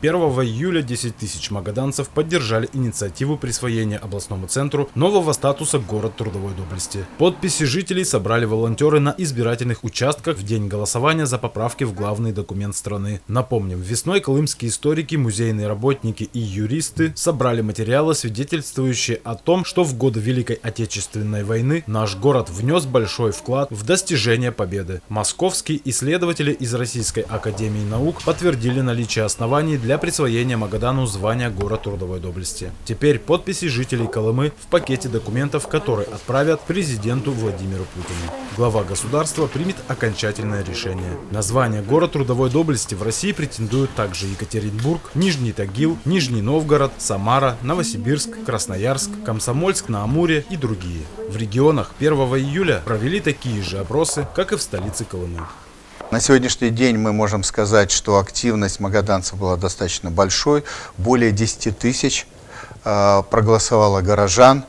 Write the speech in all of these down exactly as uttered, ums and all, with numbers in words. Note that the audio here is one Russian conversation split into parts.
первого июля десять тысяч магаданцев поддержали инициативу присвоения областному центру нового статуса «Город трудовой доблести». Подписи жителей собрали волонтеры на избирательных участках в день голосования за поправки в главный документ страны. Напомним, весной колымские историки, музейные работники и юристы собрали материалы, свидетельствующие о том, что в годы Великой Отечественной войны наш город внес большой вклад в достижение победы. Московские исследователи из Российской академии наук подтвердили наличие оснований для для присвоения Магадану звания «Город трудовой доблести». Теперь подписи жителей Колымы в пакете документов, которые отправят президенту Владимиру Путину. Глава государства примет окончательное решение. На звание «Город трудовой доблести» в России претендуют также Екатеринбург, Нижний Тагил, Нижний Новгород, Самара, Новосибирск, Красноярск, Комсомольск-на-Амуре и другие. В регионах первого июля провели такие же опросы, как и в столице Колымы. На сегодняшний день мы можем сказать, что активность магаданцев была достаточно большой. Более десяти тысяч э, проголосовало горожан.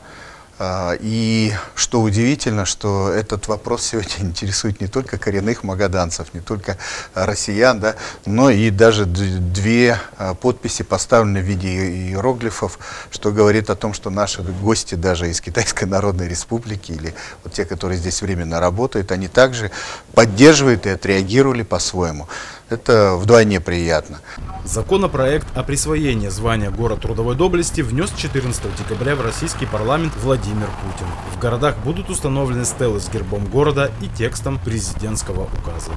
Э, и что удивительно, что этот вопрос сегодня интересует не только коренных магаданцев, не только россиян, да, но и даже две э, подписи поставлены в виде иероглифов, что говорит о том, что наши гости даже из Китайской Народной Республики или вот те, которые здесь временно работают, они также поддерживают и отреагировали по-своему. Это вдвойне приятно. Законопроект о присвоении звания «Город трудовой доблести» внес четырнадцатого декабря в российский парламент Владимир Путин. В городах будут установлены стелы с гербом города и текстом президентского указа.